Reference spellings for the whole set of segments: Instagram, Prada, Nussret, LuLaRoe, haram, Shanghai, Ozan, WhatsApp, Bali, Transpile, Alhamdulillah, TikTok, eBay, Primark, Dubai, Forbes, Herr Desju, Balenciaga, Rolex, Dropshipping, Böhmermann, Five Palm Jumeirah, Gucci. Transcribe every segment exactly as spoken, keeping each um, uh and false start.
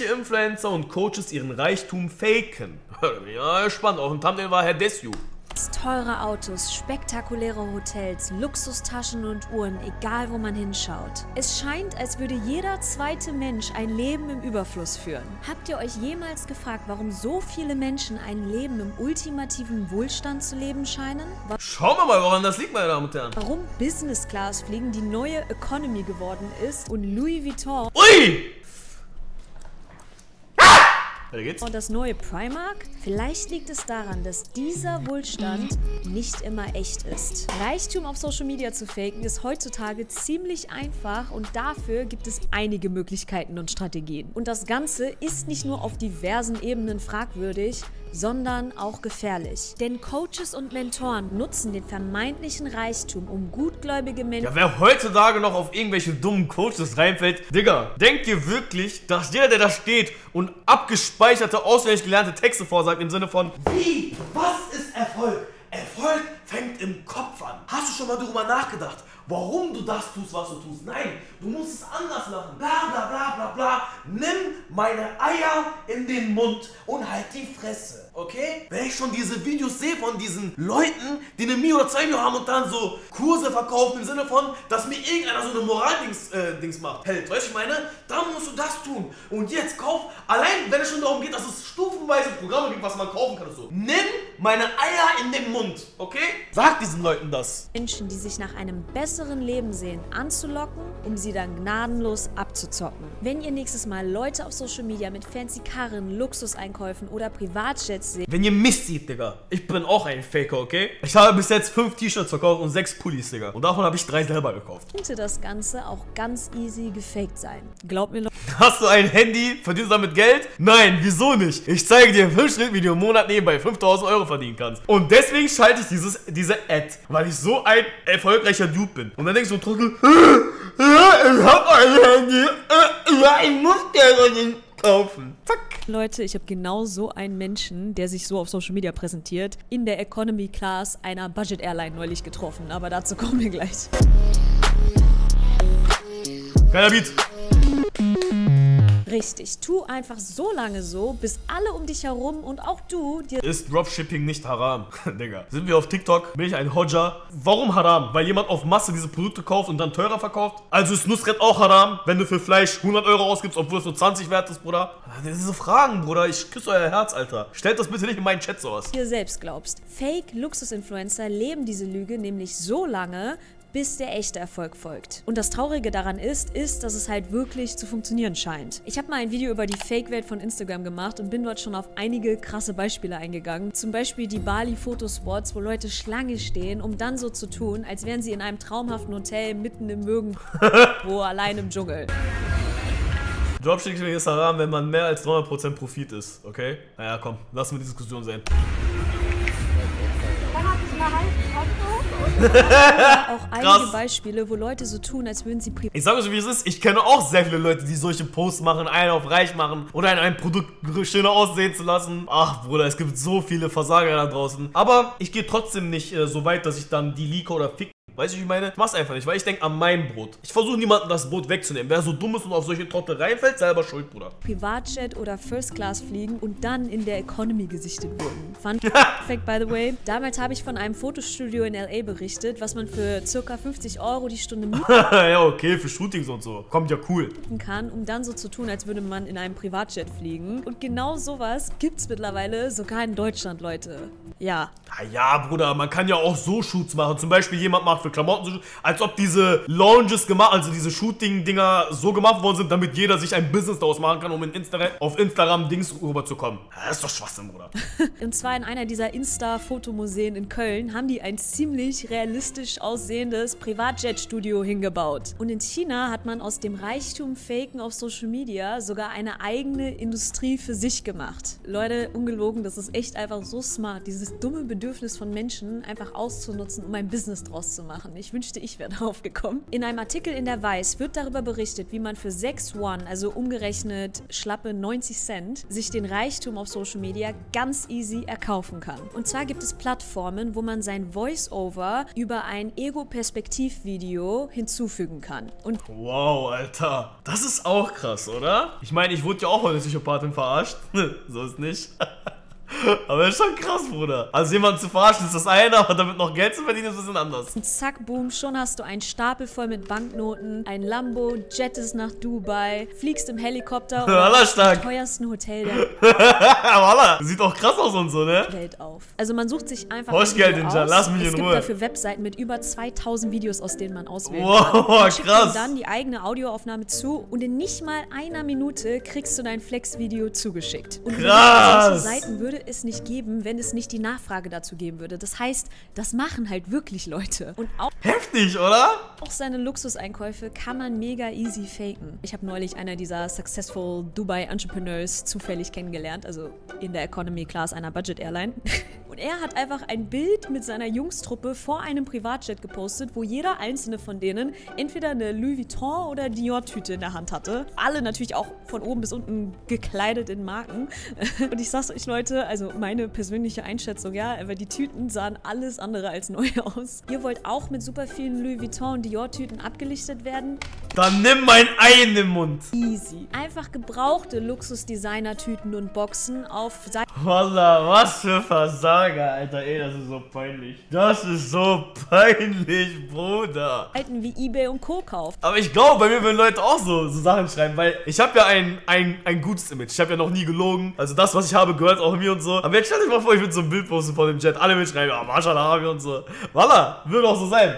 welche Influencer und Coaches ihren Reichtum faken. Ja, spannend. Auch im Thumbnail war Herr Desju. Teure Autos, spektakuläre Hotels, Luxustaschen und Uhren, egal wo man hinschaut. Es scheint, als würde jeder zweite Mensch ein Leben im Überfluss führen. Habt ihr euch jemals gefragt, warum so viele Menschen ein Leben im ultimativen Wohlstand zu leben scheinen? Schauen wir mal, woran das liegt, meine Damen und Herren. Warum Business Class Fliegen die neue Economy geworden ist und Louis Vuitton... Ui! Und das neue Primark? Vielleicht liegt es daran, dass dieser Wohlstand nicht immer echt ist. Reichtum auf Social Media zu faken ist heutzutage ziemlich einfach und dafür gibt es einige Möglichkeiten und Strategien. Und das Ganze ist nicht nur auf diversen Ebenen fragwürdig, sondern auch gefährlich. Denn Coaches und Mentoren nutzen den vermeintlichen Reichtum, um gutgläubige Menschen... Ja, wer heutzutage noch auf irgendwelche dummen Coaches reinfällt, Digga, denkt ihr wirklich, dass jeder, der da steht und abgespeicherte, auswendig gelernte Texte vorsagt, im Sinne von wie? Was ist Erfolg? Erfolg fängt im Kopf an. Hast du schon mal darüber nachgedacht, warum du das tust, was du tust? Nein, du musst es anders machen. Bla bla bla bla bla. Nimm meine Eier in den Mund und halt die Fresse. Okay? Wenn ich schon diese Videos sehe von diesen Leuten, die eine Mio oder zwei Mio haben und dann so Kurse verkaufen im Sinne von, dass mir irgendeiner so eine Moral-Dings äh, Dings macht. Hält, weißt du, ich meine? Dann musst du das tun. Und jetzt kauf, allein wenn es schon darum geht, dass es stufenweise Programme gibt, was man kaufen kann und so. Nimm meine Eier in den Mund. Okay? Sag diesen Leuten das. Menschen, die sich nach einem besten Leben sehen, anzulocken, um sie dann gnadenlos abzuzocken. Wenn ihr nächstes Mal Leute auf Social Media mit fancy Karren, Luxuseinkäufen oder Privatjets seht... Wenn ihr Mist seht, Digga, ich bin auch ein Faker, okay? Ich habe bis jetzt fünf T-Shirts verkauft und sechs Pullis, Digga. Und davon habe ich drei selber gekauft. Könnte das Ganze auch ganz easy gefaked sein. Glaubt mir noch... Hast du ein Handy? Verdienst du damit Geld? Nein, wieso nicht? Ich zeige dir im Schritt, wie du im Monat nebenbei fünftausend Euro verdienen kannst. Und deswegen schalte ich dieses, diese Ad, weil ich so ein erfolgreicher Dude bin. Und dann denkst du, Trottel, ich hab ein Handy, ich muss dir kaufen. Zack. Leute, ich habe genau so einen Menschen, der sich so auf Social Media präsentiert, in der Economy Class einer Budget Airline neulich getroffen. Aber dazu kommen wir gleich. Geiler Beat. Richtig, tu einfach so lange so, bis alle um dich herum und auch du dir... Ist Dropshipping nicht haram? Digga, sind wir auf TikTok? Bin ich ein Hodja? Warum haram? Weil jemand auf Masse diese Produkte kauft und dann teurer verkauft? Also ist Nussret auch haram, wenn du für Fleisch hundert Euro ausgibst, obwohl es nur zwanzig wert ist, Bruder? Diese Fragen, Bruder, ich küsse euer Herz, Alter. Stellt das bitte nicht in meinen Chat so aus. Dir selbst glaubst. Fake-Luxus-Influencer leben diese Lüge nämlich so lange, bis der echte Erfolg folgt. Und das Traurige daran ist, ist, dass es halt wirklich zu funktionieren scheint. Ich habe mal ein Video über die Fake-Welt von Instagram gemacht und bin dort schon auf einige krasse Beispiele eingegangen. Zum Beispiel die Bali-Fotospots, wo Leute Schlange stehen, um dann so zu tun, als wären sie in einem traumhaften Hotel mitten im Nirgendwo allein im Dschungel. Dropshipping ist haram, wenn man mehr als dreihundert Prozent Profit ist, okay? Naja, komm, lass mal die Diskussion sehen. Auch einige Krass. Beispiele, wo Leute so tun, als würden sie privat. Ich sage euch, wie es ist, ich kenne auch sehr viele Leute, die solche Posts machen, einen auf reich machen oder einen ein Produkt schöner aussehen zu lassen. Ach Bruder, es gibt so viele Versager da draußen. Aber ich gehe trotzdem nicht äh, so weit, dass ich dann die Leaker oder Fick. Weißt du, wie ich meine? Ich mach's einfach nicht, weil ich denke an mein Brot. Ich versuche niemandem das Brot wegzunehmen. Wer so dumm ist und auf solche Trottel reinfällt, selber schuld, Bruder. Privatjet oder First Class fliegen und dann in der Economy gesichtet wurden. Fun Fact, by the way. Damals habe ich von einem Fotostudio in L A berichtet, was man für ca. fünfzig Euro die Stunde mieten kann. Ja, okay, für Shootings und so. Kommt ja cool. Kann, um dann so zu tun, als würde man in einem Privatjet fliegen. Und genau sowas gibt's mittlerweile sogar in Deutschland, Leute. Ja. Na ja, Bruder, man kann ja auch so Shoots machen. Zum Beispiel jemand macht für Klamotten, als ob diese Lounges gemacht, also diese Shooting-Dinger so gemacht worden sind, damit jeder sich ein Business daraus machen kann, um in Insta auf Instagram-Dings rüberzukommen. Das ist doch Schwachsinn, Bruder. Und zwar in einer dieser Insta-Fotomuseen in Köln haben die ein ziemlich realistisch aussehendes Privatjet-Studio hingebaut. Und in China hat man aus dem Reichtum Faken auf Social Media sogar eine eigene Industrie für sich gemacht. Leute, ungelogen, das ist echt einfach so smart, diese dieses dumme Bedürfnis von Menschen einfach auszunutzen, um ein Business draus zu machen. Ich wünschte, ich wäre drauf gekommen. In einem Artikel in der Weiß wird darüber berichtet, wie man für sechs One, also umgerechnet schlappe neunzig Cent, sich den Reichtum auf Social Media ganz easy erkaufen kann. Und zwar gibt es Plattformen, wo man sein Voice-Over über ein Ego-Perspektiv-Video hinzufügen kann. Und wow, Alter. Das ist auch krass, oder? Ich meine, ich wurde ja auch von der Psychopathin verarscht. So ist nicht. Aber ist schon krass, Bruder. Also jemanden zu verarschen ist das eine, aber damit noch Geld zu verdienen ist ein bisschen anders. Und zack, boom, schon hast du einen Stapel voll mit Banknoten, ein Lambo, jettest nach Dubai, fliegst im Helikopter und im teuersten Hotel der Walla. Sieht auch krass aus und so, ne? Geld auf. Also man sucht sich einfach ein Video aus. Lass mich in Ruhe. Es gibt dafür Webseiten mit über zweitausend Videos, aus denen man auswählen wow, kann. Man schickt krass. Und dann die eigene Audioaufnahme zu und in nicht mal einer Minute kriegst du dein Flex-Video zugeschickt. Und krass! Solche Seiten würde es nicht geben, wenn es nicht die Nachfrage dazu geben würde. Das heißt, das machen halt wirklich Leute. Und auch heftig, oder? Auch seine Luxuseinkäufe kann man mega easy faken. Ich habe neulich einer dieser successful Dubai Entrepreneurs zufällig kennengelernt, also in der Economy Class einer Budget Airline. Und er hat einfach ein Bild mit seiner Jungstruppe vor einem Privatjet gepostet, wo jeder einzelne von denen entweder eine Louis Vuitton oder Dior-Tüte in der Hand hatte. Alle natürlich auch von oben bis unten gekleidet in Marken. Und ich sag's euch, Leute, also meine persönliche Einschätzung, ja, aber die Tüten sahen alles andere als neu aus. Ihr wollt auch mit super vielen Louis Vuitton und Dior-Tüten abgelichtet werden? Dann nimm mein Ei in den Mund! Easy. Einfach gebrauchte Luxus-Designer-Tüten und Boxen auf Seiten. Wallah, was für Versager, Alter, ey, das ist so peinlich. Das ist so peinlich, Bruder. Seiten wie eBay und Co. kaufen. Aber ich glaube, bei mir würden Leute auch so, so Sachen schreiben, weil ich habe ja ein, ein, ein gutes Image. Ich habe ja noch nie gelogen. Also das, was ich habe, gehört auch mir und so. Aber jetzt stell dich mal vor, ich würde so ein Bild posten von dem Chat. Alle mitschreiben, ah, Maschallah und so. Walla, würde auch so sein.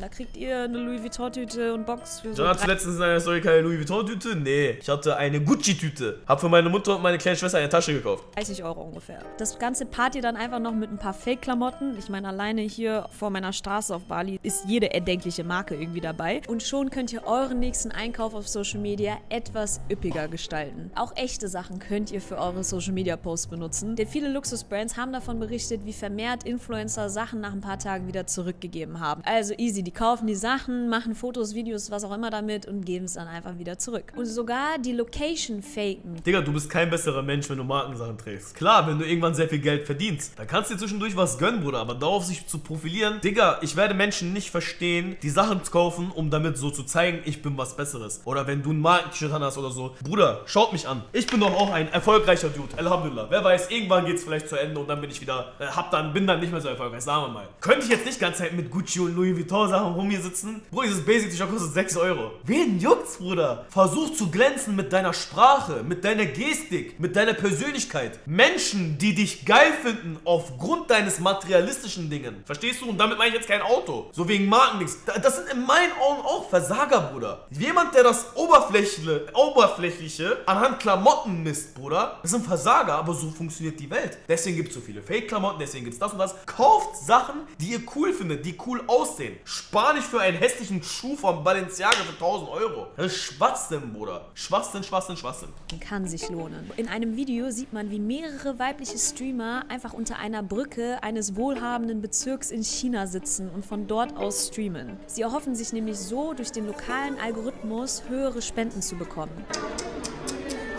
Da kriegt ihr eine Louis Vuitton-Tüte und Box für so. John hat letztens in einer Story keine Louis Vuitton-Tüte? Nee. Ich hatte eine Gucci-Tüte. Hab für meine Mutter und meine kleine Schwester eine Tasche gekauft. dreißig Euro ungefähr. Das ganze Party dann einfach noch mit ein paar Fake-Klamotten. Ich meine, alleine hier vor meiner Straße auf Bali ist jede erdenkliche Marke irgendwie dabei. Und schon könnt ihr euren nächsten Einkauf auf Social Media etwas üppiger gestalten. Auch echte Sachen könnt ihr für eure Social Media Posts benutzen. Denn viele Luxusbrands haben davon berichtet, wie vermehrt Influencer Sachen nach ein paar Tagen wieder zurückgegeben haben. Also easy. Die kaufen die Sachen, machen Fotos, Videos, was auch immer damit und geben es dann einfach wieder zurück. Und sogar die Location faken. Digga, du bist kein besserer Mensch, wenn du Markensachen trägst. Klar, wenn du irgendwann sehr viel Geld verdienst, dann kannst du dir zwischendurch was gönnen, Bruder. Aber darauf sich zu profilieren, Digga, ich werde Menschen nicht verstehen, die Sachen zu kaufen, um damit so zu zeigen, ich bin was Besseres. Oder wenn du ein Marken-T-Shirt hast oder so. Bruder, schaut mich an. Ich bin doch auch ein erfolgreicher Dude. Alhamdulillah. Wer weiß, irgendwann geht es vielleicht zu Ende und dann bin ich wieder, hab dann, bin dann nicht mehr so erfolgreich. Sagen wir mal. Könnte ich jetzt nicht die ganze Zeit mit Gucci und Louis Vuitton Sachen rum hier sitzen. Bro, dieses Basic-T-Shirt kostet sechs Euro. Wen juckt's, Bruder? Versuch zu glänzen mit deiner Sprache, mit deiner Gestik, mit deiner Persönlichkeit. Menschen, die dich geil finden aufgrund deines materialistischen Dingen. Verstehst du? Und damit meine ich jetzt kein Auto. So wegen Marken nichts. Das sind in meinen Augen auch Versager, Bruder. Jemand, der das Oberflächliche, Oberflächliche anhand Klamotten misst, Bruder. Das sind Versager, aber so funktioniert die Welt. Deswegen gibt es so viele Fake-Klamotten, deswegen gibt es das und das. Kauft Sachen, die ihr cool findet, die cool aussehen. Spar nicht für einen hässlichen Schuh von Balenciaga für tausend Euro. Das ist Schwachsinn, Bruder. Schwachsinn, Schwachsinn, Schwachsinn. Kann sich lohnen. In einem Video sieht man, wie mehrere weibliche Streamer einfach unter einer Brücke eines wohlhabenden Bezirks in China sitzen und von dort aus streamen. Sie erhoffen sich nämlich so, durch den lokalen Algorithmus höhere Spenden zu bekommen.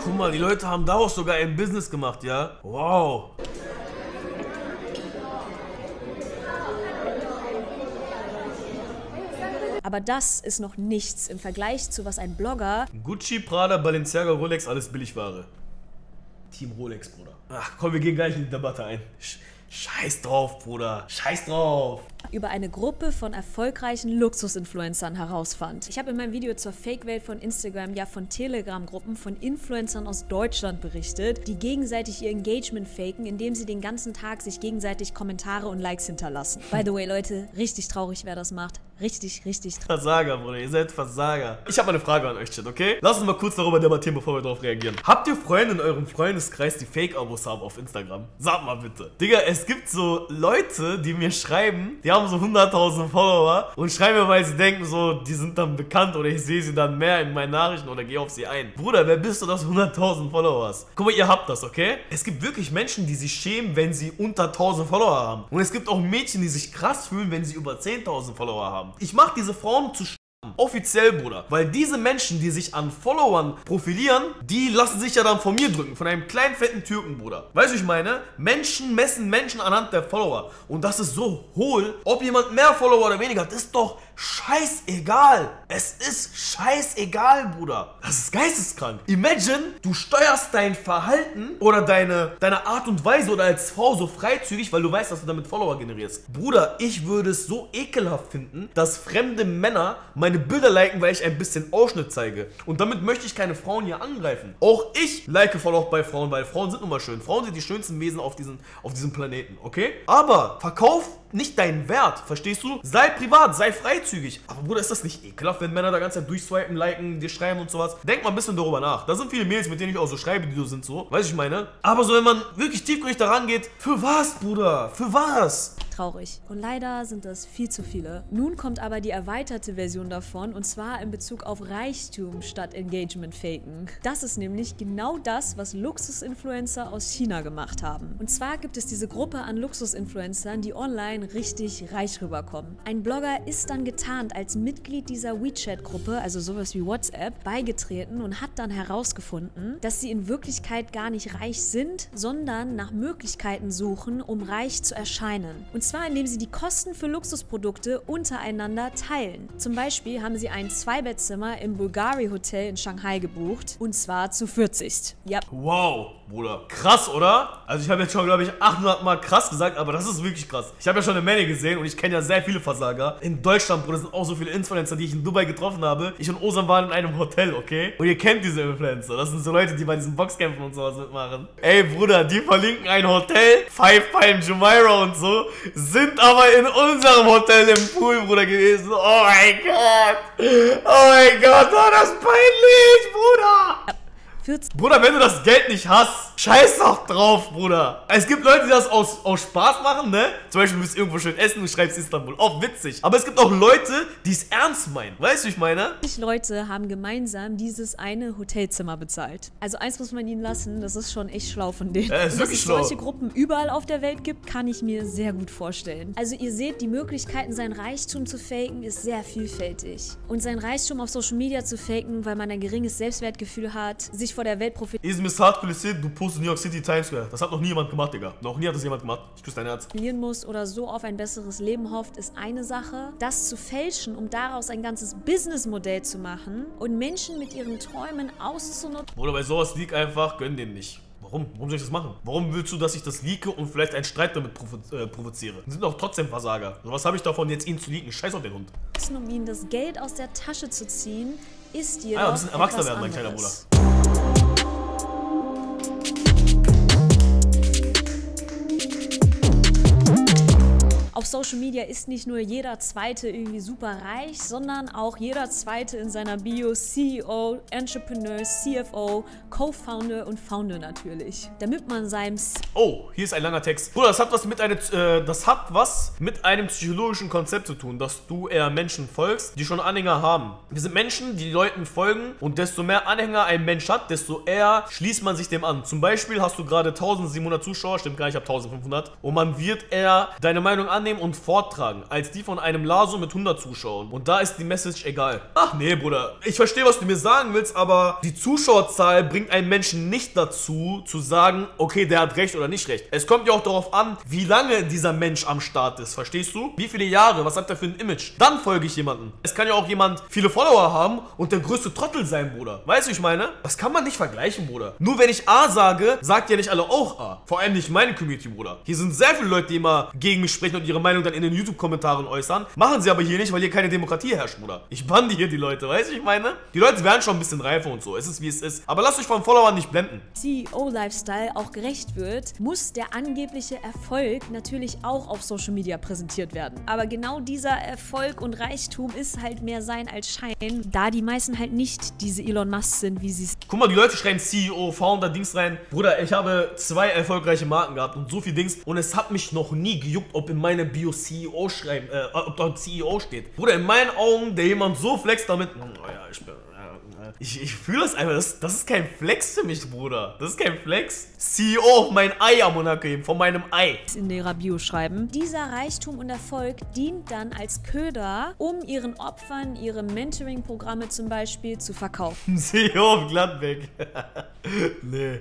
Guck mal, die Leute haben daraus sogar ein Business gemacht, ja? Wow. Aber das ist noch nichts im Vergleich zu was ein Blogger... Gucci, Prada, Balenciaga, Rolex, alles Billigware. Team Rolex, Bruder. Ach komm, wir gehen gleich in die Debatte ein. Scheiß drauf, Bruder. Scheiß drauf. Über eine Gruppe von erfolgreichen Luxus-Influencern herausfand. Ich habe in meinem Video zur Fake-Welt von Instagram ja von Telegram-Gruppen von Influencern aus Deutschland berichtet, die gegenseitig ihr Engagement faken, indem sie den ganzen Tag sich gegenseitig Kommentare und Likes hinterlassen. By the way, Leute, richtig traurig, wer das macht. Richtig, richtig traurig. Versager, Bruder. Ihr seid Versager. Ich habe eine Frage an euch, Chat, okay? Lass uns mal kurz darüber debattieren, bevor wir darauf reagieren. Habt ihr Freunde in eurem Freundeskreis, die Fake-Abos haben auf Instagram? Sag mal bitte. Digga, es Es gibt so Leute, die mir schreiben, die die haben so hunderttausend Follower und schreiberweise denken so, die sind dann bekannt oder ich sehe sie dann mehr in meinen Nachrichten oder gehe auf sie ein. Bruder, wer bist du, dass hunderttausend Follower hast? Guck mal, ihr habt das, okay? Es gibt wirklich Menschen, die sich schämen, wenn sie unter tausend Follower haben. Und es gibt auch Mädchen, die sich krass fühlen, wenn sie über zehntausend Follower haben. Ich mache diese Frauen zu offiziell, Bruder, weil diese Menschen, die sich an Followern profilieren, die lassen sich ja dann von mir drücken, von einem kleinen fetten Türken, Bruder. Weißt du, was ich meine? Menschen messen Menschen anhand der Follower und das ist so hohl. Ob jemand mehr Follower oder weniger hat, ist doch scheißegal. Es ist scheißegal, Bruder. Das ist geisteskrank. Imagine, du steuerst dein Verhalten oder deine, deine Art und Weise oder als Frau so freizügig, weil du weißt, dass du damit Follower generierst. Bruder, ich würde es so ekelhaft finden, dass fremde Männer meine Bilder liken, weil ich ein bisschen Ausschnitt zeige. Und damit möchte ich keine Frauen hier angreifen. Auch ich like voll auch bei Frauen, weil Frauen sind nun mal schön. Frauen sind die schönsten Wesen auf diesem, auf diesem Planeten, okay? Aber verkauf nicht deinen Wert, verstehst du? Sei privat, sei freizügig. Aber Bruder, ist das nicht ekelhaft, wenn Männer da ganze Zeit durchswipen, liken, dir schreiben und sowas? Denk mal ein bisschen darüber nach. Da sind viele Mädels, mit denen ich auch so schreibe, die so sind so. Weißt du, ich meine? Aber so, wenn man wirklich tiefgründig da rangeht, für was, Bruder? Für was? Traurig. Und leider sind das viel zu viele. Nun kommt aber die erweiterte Version davon, und zwar in Bezug auf Reichtum statt Engagement faken. Das ist nämlich genau das, was Luxusinfluencer aus China gemacht haben. Und zwar gibt es diese Gruppe an Luxusinfluencern, die online richtig reich rüberkommen. Ein Blogger ist dann getarnt als Mitglied dieser WeChat-Gruppe, also sowas wie WhatsApp, beigetreten und hat dann herausgefunden, dass sie in Wirklichkeit gar nicht reich sind, sondern nach Möglichkeiten suchen, um reich zu erscheinen. Und Und zwar indem sie die Kosten für Luxusprodukte untereinander teilen. Zum Beispiel haben sie ein Zweibettzimmer im Bulgari Hotel in Shanghai gebucht und zwar zu vierzig. Ja. Wow, Bruder. Krass, oder? Also ich habe jetzt schon, glaube ich, achthundert Mal krass gesagt, aber das ist wirklich krass. Ich habe ja schon eine Menge gesehen und ich kenne ja sehr viele Versager. In Deutschland, Bruder, sind auch so viele Influencer, die ich in Dubai getroffen habe. Ich und Ozan waren in einem Hotel, okay? Und ihr kennt diese Influencer. Das sind so Leute, die bei diesen Boxkämpfen und sowas mitmachen. Ey, Bruder, die verlinken ein Hotel, Five Palm Jumeirah und so. Sind aber in unserem Hotel im Pool, Bruder, gewesen. Oh mein Gott. Oh mein Gott, oh, das ist peinlich, Bruder. Bruder, wenn du das Geld nicht hast, scheiß doch drauf, Bruder. Es gibt Leute, die das aus, aus Spaß machen, ne? Zum Beispiel, du bist irgendwo schön essen und schreibst Istanbul. Auch witzig. Aber es gibt auch Leute, die es ernst meinen. Weißt du, ich meine? Die Leute haben gemeinsam dieses eine Hotelzimmer bezahlt. Also eins muss man ihnen lassen, das ist schon echt schlau von denen. Ja, ist wirklich schlau. Dass es solche Gruppen überall auf der Welt gibt, kann ich mir sehr gut vorstellen. Also ihr seht, die Möglichkeiten, seinen Reichtum zu faken, ist sehr vielfältig. Und seinen Reichtum auf Social Media zu faken, weil man ein geringes Selbstwertgefühl hat, sich vor der Welt profitieren. Ist mir hart kulisiert, du postest New York City Times Square. Das hat noch nie jemand gemacht, Digga. Noch nie hat das jemand gemacht. Ich küsse dein Herz. Profitieren muss oder so auf ein besseres Leben hofft, ist eine Sache. Das zu fälschen, um daraus ein ganzes Businessmodell zu machen und Menschen mit ihren Träumen auszunutzen. Oder bei sowas liegt einfach, gönn den nicht. Warum? Warum soll ich das machen? Warum willst du, dass ich das leake und vielleicht einen Streit damit provo äh, provoziere? Die sind doch trotzdem Versager. Und was habe ich davon, jetzt ihn zu leaken? Scheiß auf den Hund. Um ihnen das Geld aus der Tasche zu ziehen, ist dir ah, ja, ein bisschen erwachsener werden, mein kleiner Bruder. Auf Social Media ist nicht nur jeder Zweite irgendwie super reich, sondern auch jeder Zweite in seiner Bio C E O, Entrepreneur, C F O, Co-Founder und Founder natürlich. Damit man seinem... Oh, hier ist ein langer Text. Bruder, das hat was mit einem, äh, das hat was mit einem psychologischen Konzept zu tun, dass du eher Menschen folgst, die schon Anhänger haben. Wir sind Menschen, die Leuten folgen und desto mehr Anhänger ein Mensch hat, desto eher schließt man sich dem an. Zum Beispiel hast du gerade tausendsiebenhundert Zuschauer, stimmt gar nicht, ich habe eintausendfünfhundert und man wird eher deine Meinung an und vortragen, als die von einem Laso mit hundert Zuschauern. Und da ist die Message egal. Ach nee, Bruder. Ich verstehe, was du mir sagen willst, aber die Zuschauerzahl bringt einen Menschen nicht dazu, zu sagen, okay, der hat recht oder nicht recht. Es kommt ja auch darauf an, wie lange dieser Mensch am Start ist. Verstehst du? Wie viele Jahre? Was hat der für ein Image? Dann folge ich jemanden. Es kann ja auch jemand viele Follower haben und der größte Trottel sein, Bruder. Weißt du, ich meine? Das kann man nicht vergleichen, Bruder. Nur wenn ich A sage, sagt ja nicht alle auch A. Vor allem nicht meine Community, Bruder. Hier sind sehr viele Leute, die immer gegen mich sprechen und ihre ihre Meinung dann in den YouTube-Kommentaren äußern. Machen sie aber hier nicht, weil hier keine Demokratie herrscht, Bruder. Ich bande hier die Leute, weißt du, ich meine? Die Leute werden schon ein bisschen reifer und so. Es ist, wie es ist. Aber lasst euch von Followern nicht blenden. C E O-Lifestyle auch gerecht wird, muss der angebliche Erfolg natürlich auch auf Social Media präsentiert werden. Aber genau dieser Erfolg und Reichtum ist halt mehr sein als Schein, da die meisten halt nicht diese Elon Musk sind, wie sie es... Guck mal, die Leute schreiben C E O, Founder, Dings rein. Bruder, ich habe zwei erfolgreiche Marken gehabt und so viel Dings und es hat mich noch nie gejuckt, ob in meine keine Bio-C E O schreiben, äh, ob dort C E O steht. Bruder, in meinen Augen, der jemand so flext damit, oh ja, ich bin... Ich, ich fühle das einfach, das, das ist kein Flex für mich, Bruder. Das ist kein Flex. C E O, mein Ei am Monat geben, von meinem Ei. In ihrer Bio schreiben. Dieser Reichtum und Erfolg dient dann als Köder, um ihren Opfern ihre Mentoring-Programme zum Beispiel zu verkaufen. C E O glatt weg. Nee.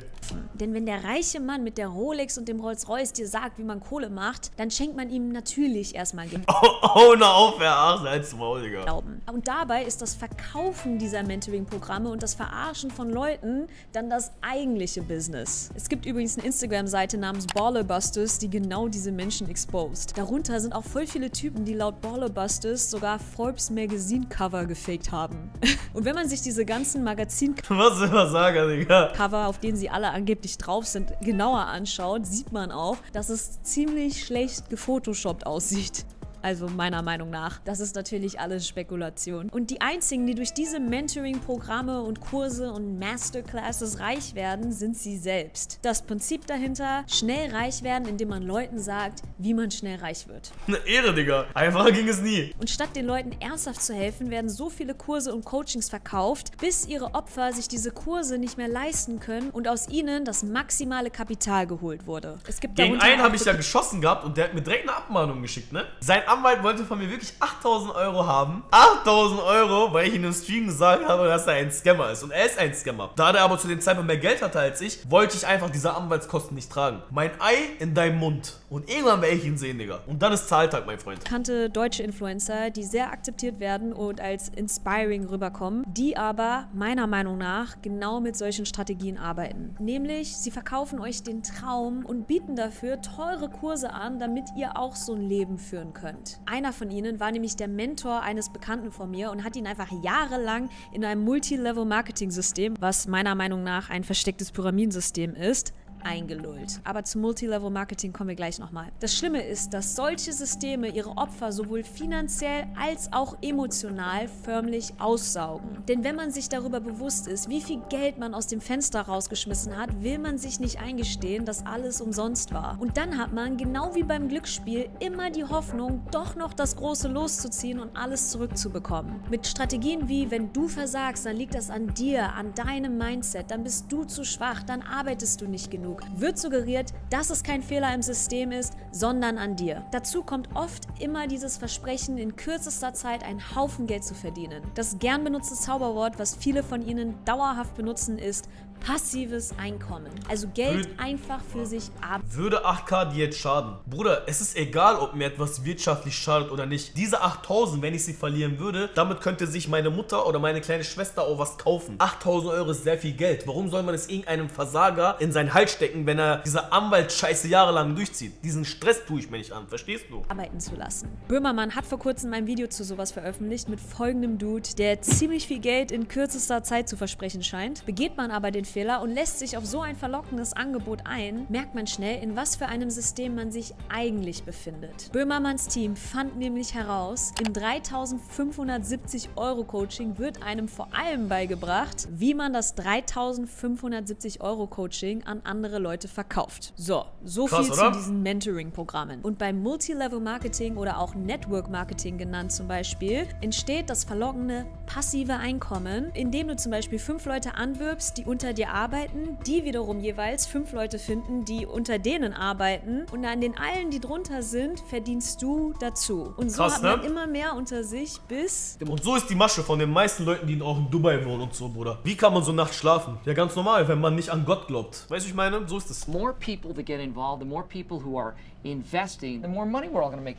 Denn wenn der reiche Mann mit der Rolex und dem Rolls-Royce dir sagt, wie man Kohle macht, dann schenkt man ihm natürlich erstmal Geld. Oh, na auf, Herr Arsch, als Maul, Digga. Und dabei ist das Verkaufen dieser Mentoring-Programme und das Verarschen von Leuten dann das eigentliche Business. Es gibt übrigens eine Instagram-Seite namens Ballerbusters, die genau diese Menschen exposed. Darunter sind auch voll viele Typen, die laut Ballerbusters sogar Forbes Magazine-Cover gefaked haben. Und wenn man sich diese ganzen Magazin-Cover, auf denen sie alle angeblich drauf sind, genauer anschaut, sieht man auch, dass es ziemlich schlecht gefotoshoppt aussieht. Also meiner Meinung nach. Das ist natürlich alles Spekulation. Und die einzigen, die durch diese Mentoring-Programme und Kurse und Masterclasses reich werden, sind sie selbst. Das Prinzip dahinter, schnell reich werden, indem man Leuten sagt, wie man schnell reich wird. Eine Ehre, Digga. Einfacher ging es nie. Und statt den Leuten ernsthaft zu helfen, werden so viele Kurse und Coachings verkauft, bis ihre Opfer sich diese Kurse nicht mehr leisten können und aus ihnen das maximale Kapital geholt wurde. Es gibt Gegen einen habe ich ja geschossen gehabt und der hat mir direkt eine Abmahnung geschickt, ne? Sein Anwalt wollte von mir wirklich achttausend Euro haben. achttausend Euro, weil ich in einem Stream gesagt habe, dass er ein Scammer ist. Und er ist ein Scammer. Da der aber zu dem Zeitpunkt mehr Geld hatte als ich, wollte ich einfach diese Anwaltskosten nicht tragen. Mein Ei in deinem Mund. Und irgendwann werde ich ihn sehen, Digga. Und dann ist Zahltag, mein Freund. Kannte deutsche Influencer, die sehr akzeptiert werden und als inspiring rüberkommen, die aber meiner Meinung nach genau mit solchen Strategien arbeiten. Nämlich, sie verkaufen euch den Traum und bieten dafür teure Kurse an, damit ihr auch so ein Leben führen könnt. Einer von ihnen war nämlich der Mentor eines Bekannten von mir und hat ihn einfach jahrelang in einem Multilevel-Marketing-System, was meiner Meinung nach ein verstecktes Pyramidensystem ist, eingelullt. Aber zum Multilevel-Marketing kommen wir gleich nochmal. Das Schlimme ist, dass solche Systeme ihre Opfer sowohl finanziell als auch emotional förmlich aussaugen. Denn wenn man sich darüber bewusst ist, wie viel Geld man aus dem Fenster rausgeschmissen hat, will man sich nicht eingestehen, dass alles umsonst war. Und dann hat man, genau wie beim Glücksspiel, immer die Hoffnung, doch noch das große Los zu ziehen und alles zurückzubekommen. Mit Strategien wie, wenn du versagst, dann liegt das an dir, an deinem Mindset, dann bist du zu schwach, dann arbeitest du nicht genug. Wird suggeriert, dass es kein Fehler im System ist, sondern an dir. Dazu kommt oft immer dieses Versprechen, in kürzester Zeit einen Haufen Geld zu verdienen. Das gern benutzte Zauberwort, was viele von ihnen dauerhaft benutzen, ist passives Einkommen. Also Geld Würde, einfach für sich ab. Würde acht K dir jetzt schaden? Bruder, es ist egal, ob mir etwas wirtschaftlich schadet oder nicht. Diese achttausend, wenn ich sie verlieren würde, damit könnte sich meine Mutter oder meine kleine Schwester auch was kaufen. achttausend Euro ist sehr viel Geld. Warum soll man es irgendeinem Versager in seinen Hals stecken, wenn er diese Anwaltsscheiße jahrelang durchzieht? Diesen Stress tue ich mir nicht an, verstehst du? Arbeiten zu lassen. Böhmermann hat vor kurzem ein Video zu sowas veröffentlicht mit folgendem Dude, der ziemlich viel Geld in kürzester Zeit zu versprechen scheint. Begeht man aber den Fehler und lässt sich auf so ein verlockendes Angebot ein, merkt man schnell, in was für einem System man sich eigentlich befindet. Böhmermanns Team fand nämlich heraus, im dreitausendfünfhundertsiebzig Euro Coaching wird einem vor allem beigebracht, wie man das dreitausendfünfhundertsiebzig Euro Coaching an andere Leute verkauft. So, so Krass, viel oder? zu diesen Mentoring-Programmen. Und beim Multilevel-Marketing oder auch Network-Marketing genannt zum Beispiel, entsteht das verlockende passive Einkommen, indem du zum Beispiel fünf Leute anwirbst, die unter dir arbeiten, die wiederum jeweils fünf Leute finden, die unter denen arbeiten, und an den allen, die drunter sind, verdienst du dazu. Und so Krass, hat man ne? immer mehr unter sich, bis... Und so ist die Masche von den meisten Leuten, die auch in Dubai wohnen und so, Bruder. Wie kann man so nachts schlafen? Ja, ganz normal, wenn man nicht an Gott glaubt. Weißt du, ich meine? So ist es. More people that get involved, the more people who are investing, the more money we're all gonna make.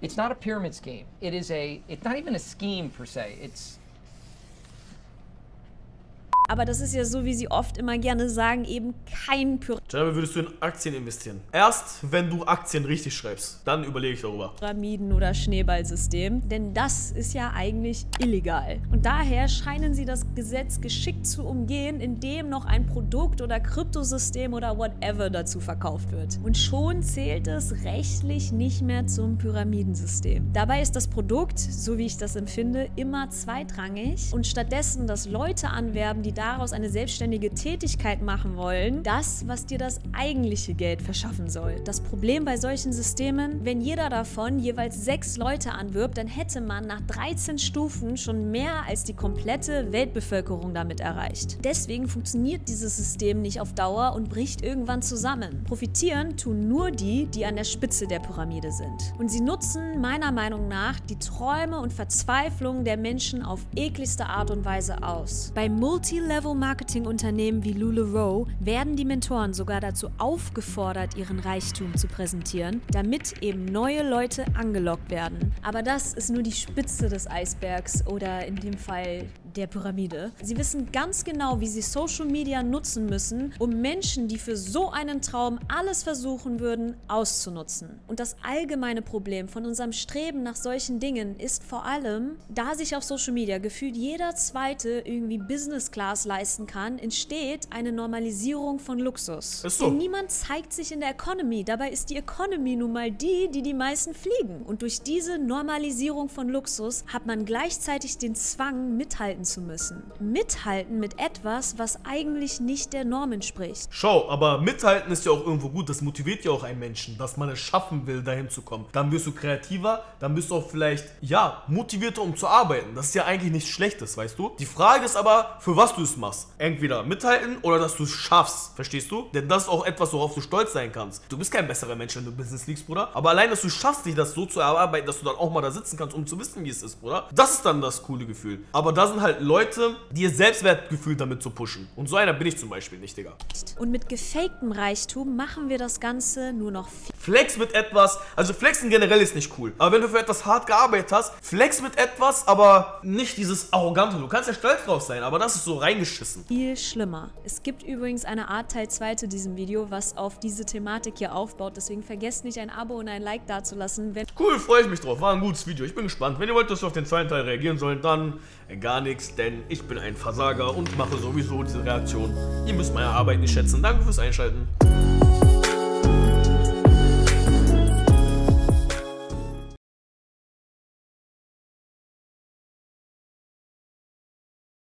It's not a pyramid scheme. It is a... It's not even a scheme per se. It's... Aber das ist ja so, wie sie oft immer gerne sagen, eben kein Pyramiden. Dabei würdest du in Aktien investieren. Erst, wenn du Aktien richtig schreibst, dann überlege ich darüber. Pyramiden- oder Schneeballsystem, denn das ist ja eigentlich illegal. Und daher scheinen sie das Gesetz geschickt zu umgehen, indem noch ein Produkt oder Kryptosystem oder whatever dazu verkauft wird. Und schon zählt es rechtlich nicht mehr zum Pyramidensystem. Dabei ist das Produkt, so wie ich das empfinde, immer zweitrangig und stattdessen, dass Leute anwerben, die daraus eine selbstständige Tätigkeit machen wollen, das, was dir das eigentliche Geld verschaffen soll. Das Problem bei solchen Systemen, wenn jeder davon jeweils sechs Leute anwirbt, dann hätte man nach dreizehn Stufen schon mehr als die komplette Weltbevölkerung damit erreicht. Deswegen funktioniert dieses System nicht auf Dauer und bricht irgendwann zusammen. Profitieren tun nur die, die an der Spitze der Pyramide sind. Und sie nutzen meiner Meinung nach die Träume und Verzweiflung der Menschen auf ekligste Art und Weise aus. Bei Multi-Level-Marketing-Unternehmen wie LuLaRoe werden die Mentoren sogar dazu aufgefordert, ihren Reichtum zu präsentieren, damit eben neue Leute angelockt werden. Aber das ist nur die Spitze des Eisbergs oder in dem Fall der Pyramide. Sie wissen ganz genau, wie sie Social Media nutzen müssen, um Menschen, die für so einen Traum alles versuchen würden, auszunutzen. Und das allgemeine Problem von unserem Streben nach solchen Dingen ist vor allem, da sich auf Social Media gefühlt jeder Zweite irgendwie Business Class leisten kann, entsteht eine Normalisierung von Luxus. Ist so. Denn niemand zeigt sich in der Economy. Dabei ist die Economy nun mal die, die die meisten fliegen. Und durch diese Normalisierung von Luxus hat man gleichzeitig den Zwang, mithalten zu müssen. Mithalten mit etwas, was eigentlich nicht der Norm entspricht. Schau, aber mithalten ist ja auch irgendwo gut, das motiviert ja auch einen Menschen, dass man es schaffen will, dahin zu kommen. Dann wirst du kreativer, dann bist du auch vielleicht, ja, motivierter, um zu arbeiten. Das ist ja eigentlich nichts Schlechtes, weißt du? Die Frage ist aber, für was du es machst. Entweder mithalten oder dass du es schaffst, verstehst du? Denn das ist auch etwas, worauf du stolz sein kannst. Du bist kein besserer Mensch, wenn du Business liegst, Bruder. Aber allein, dass du schaffst, dich das so zu erarbeiten, dass du dann auch mal da sitzen kannst, um zu wissen, wie es ist, Bruder. Das ist dann das coole Gefühl. Aber da sind halt Leute, die ihr Selbstwertgefühl damit zu pushen. Und so einer bin ich zum Beispiel nicht, Digga. Und mit gefaktem Reichtum machen wir das Ganze nur noch viel. Flex mit etwas, also flexen generell ist nicht cool. Aber wenn du für etwas hart gearbeitet hast, flex mit etwas, aber nicht dieses Arrogante. Du kannst ja stolz drauf sein, aber das ist so reingeschissen. Viel schlimmer. Es gibt übrigens eine Art Teil zwei zu diesem Video, was auf diese Thematik hier aufbaut. Deswegen vergesst nicht, ein Abo und ein Like dazulassen. Wenn cool, freue ich mich drauf. War ein gutes Video. Ich bin gespannt. Wenn ihr wollt, dass wir auf den zweiten Teil reagieren sollen, dann gar nichts. Denn ich bin ein Versager und mache sowieso diese Reaktion. Ihr müsst meine Arbeit nicht schätzen. Danke fürs Einschalten.